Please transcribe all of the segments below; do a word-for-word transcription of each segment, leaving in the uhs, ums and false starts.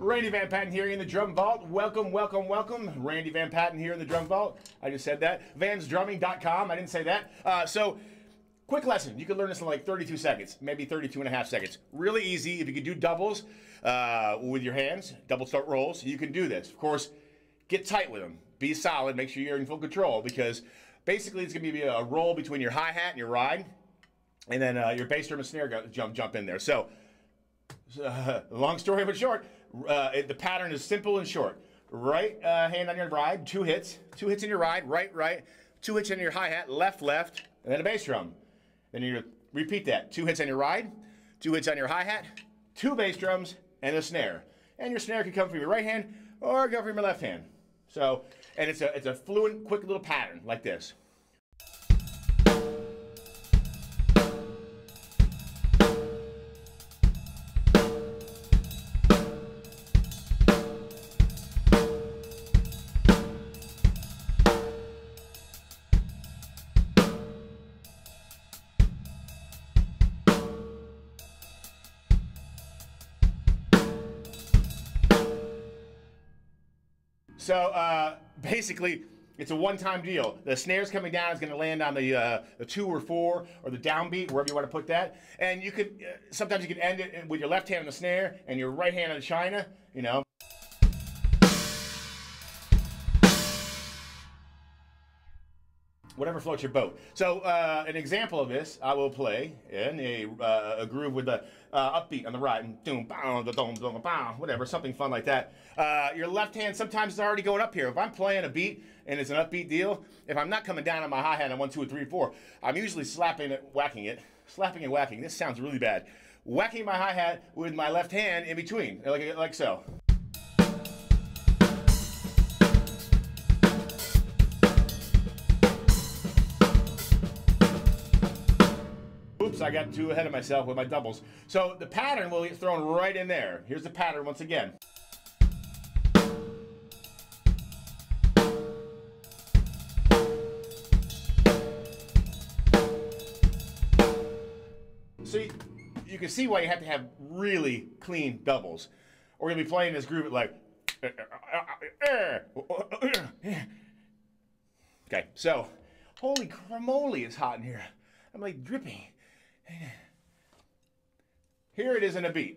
Randy Van Patten here in the Drum Vault. Welcome, welcome, welcome. Randy Van Patten here in the Drum Vault. I just said that. Vans Drumming dot com. I didn't say that. Uh, so, quick lesson. You can learn this in like thirty-two seconds, maybe thirty-two and a half seconds. Really easy. If you can do doubles uh, with your hands, double start rolls, you can do this. Of course, get tight with them. Be solid. Make sure you're in full control, because basically it's going to be a roll between your hi-hat and your ride, and then uh, your bass drum and snare go, jump, jump in there. So, Uh, long story but short, uh, it, the pattern is simple and short. Right uh, hand on your ride, two hits, two hits in your ride, right, right, two hits in your hi-hat, left, left, and then a bass drum. Then you repeat that, two hits on your ride, two hits on your hi-hat, two bass drums, and a snare. And your snare can come from your right hand or go from your left hand. So, and it's a, it's a fluent, quick little pattern like this. So uh, basically, it's a one-time deal. The snare's coming down, it's going to land on the, uh, the two or four or the downbeat, wherever you want to put that. And you could uh, sometimes you could end it with your left hand on the snare and your right hand on the china. You know. Whatever floats your boat. So uh, an example of this, I will play in a, uh, a groove with the uh, upbeat on the right, and doom, bow, doom, doom, bow, whatever, something fun like that. Uh, your left hand sometimes is already going up here. If I'm playing a beat and it's an upbeat deal, if I'm not coming down on my hi-hat on one, two, three, four, I'm usually slapping it, whacking it, slapping and whacking. This sounds really bad. Whacking my hi-hat with my left hand in between, like, like so. I got too ahead of myself with my doubles. So the pattern will get thrown right in there. Here's the pattern once again. So you, you can see why you have to have really clean doubles. Or you'll be playing this groove like... Okay, so... Holy crumoli, it's hot in here. I'm like dripping. Here it is in a beat.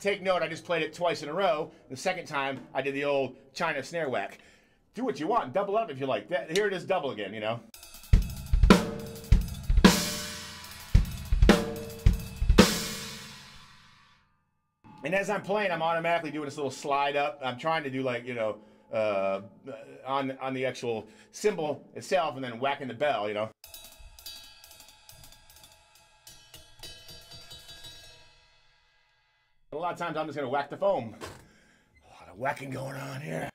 Take note, I just played it twice in a row. The second time, I did the old China snare whack. Do what you want, double up if you like. That, here it is, double again, you know. And as I'm playing, I'm automatically doing this little slide up. I'm trying to do like, you know, uh, on, on the actual cymbal itself and then whacking the bell, you know. A lot of times I'm just going to whack the foam. A lot of whacking going on here.